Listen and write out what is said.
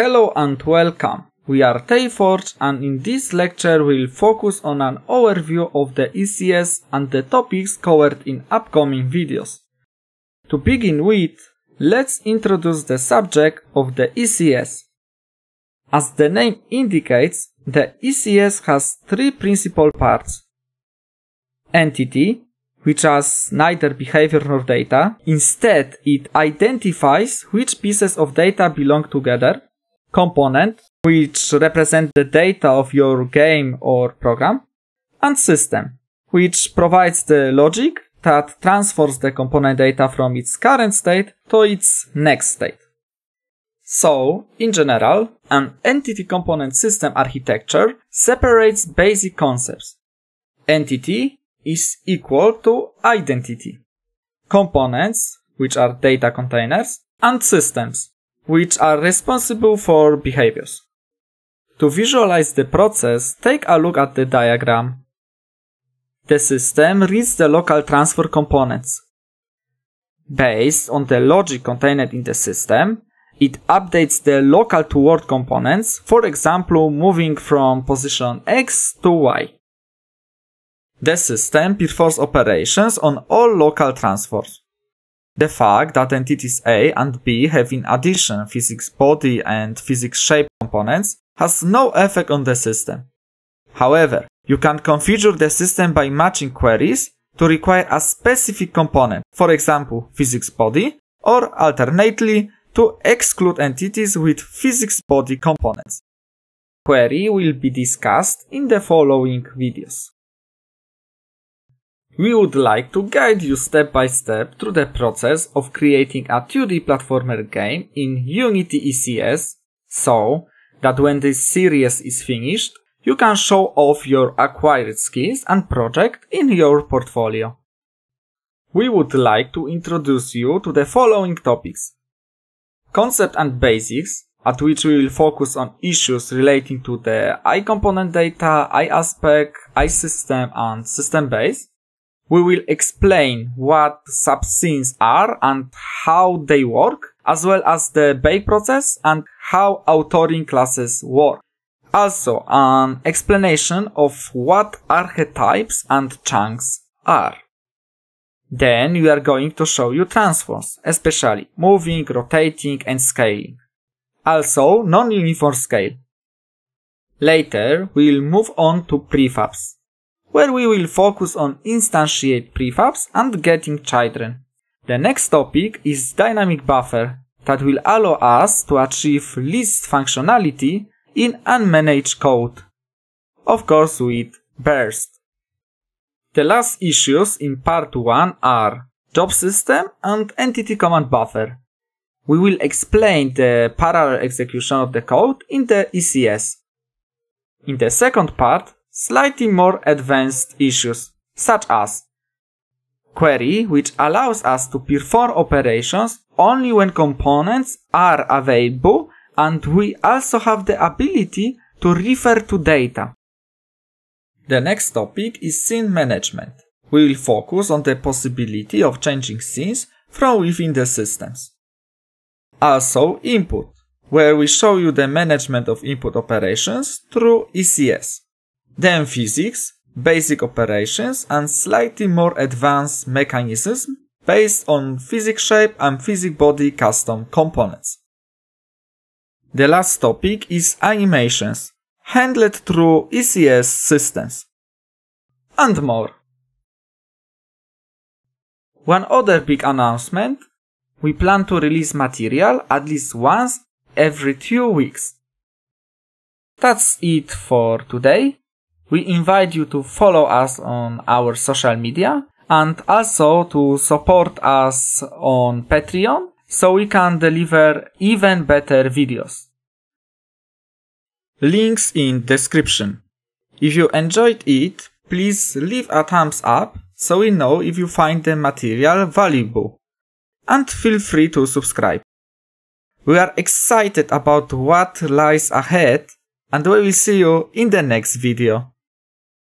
Hello and welcome. We are Tale Forge, and in this lecture we'll focus on an overview of the ECS and the topics covered in upcoming videos. To begin with, let's introduce the subject of the ECS. As the name indicates, the ECS has three principal parts. Entity, which has neither behavior nor data. Instead, it identifies which pieces of data belong together. Component, which represents the data of your game or program. And System, which provides the logic that transfers the component data from its current state to its next state. So, in general, an entity component system architecture separates basic concepts. Entity is equal to identity. Components, which are data containers, and systems, which are responsible for behaviors. To visualize the process, take a look at the diagram. The system reads the local transfer components. Based on the logic contained in the system, it updates the local to world components, for example, moving from position X to Y. The system performs operations on all local transfers. The fact that entities A and B have in addition physics body and physics shape components has no effect on the system. However, you can configure the system by matching queries to require a specific component, for example, physics body, or alternately, to exclude entities with physics body components. Query will be discussed in the following videos. We would like to guide you step by step through the process of creating a 2D platformer game in Unity ECS, so that when this series is finished, you can show off your acquired skills and project in your portfolio. We would like to introduce you to the following topics. Concept and basics, at which we will focus on issues relating to the iComponent data, iAspect, iSystem and system base. We will explain what subscenes are and how they work, as well as the bake process and how authoring classes work. Also, an explanation of what archetypes and chunks are. Then we are going to show you transforms, especially moving, rotating and scaling. Also non-uniform scale. Later we will move on to prefabs, where we will focus on instantiate prefabs and getting children. The next topic is dynamic buffer, that will allow us to achieve list functionality in unmanaged code. Of course with Burst. The last issues in part 1 are job system and entity command buffer. We will explain the parallel execution of the code in the ECS. In the second part, slightly more advanced issues, such as query, which allows us to perform operations only when components are available, and we also have the ability to refer to data. The next topic is scene management. We will focus on the possibility of changing scenes from within the systems. Also input, where we show you the management of input operations through ECS. Then physics, basic operations and slightly more advanced mechanisms based on physics shape and physics body custom components. The last topic is animations, handled through ECS systems, and more. One other big announcement, we plan to release material at least once every 2 weeks. That's it for today. We invite you to follow us on our social media and also to support us on Patreon so we can deliver even better videos. Links in description. If you enjoyed it, please leave a thumbs up so we know if you find the material valuable. And feel free to subscribe. We are excited about what lies ahead and we will see you in the next video.